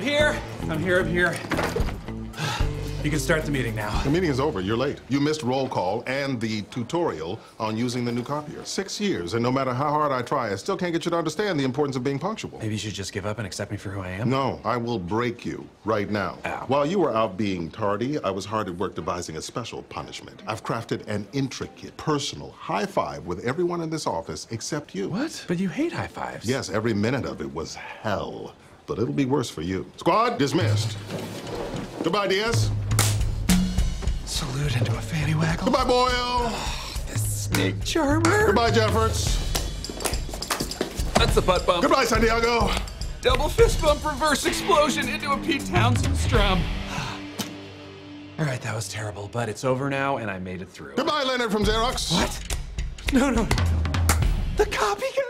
I'm here. I'm here. I'm here. You can start the meeting now. The meeting is over. You're late. You missed roll call and the tutorial on using the new copier. 6 years, and no matter how hard I try, I still can't get you to understand the importance of being punctual. Maybe you should just give up and accept me for who I am? No, I will break you right now. Ow. While you were out being tardy, I was hard at work devising a special punishment. I've crafted an intricate, personal high five with everyone in this office except you. What? But you hate high fives. Yes, every minute of it was hell, but it'll be worse for you. Squad, dismissed. Goodbye, Diaz. Salute into a fanny waggle. Goodbye, Boyle. Oh, this snake charmer. Goodbye, Jeffords. That's the butt bump. Goodbye, Santiago. Double fist bump, reverse explosion into a Pete Townsend strum. All right, that was terrible, but it's over now, and I made it through. Goodbye, Leonard from Xerox. What? No, no, no. The copycat.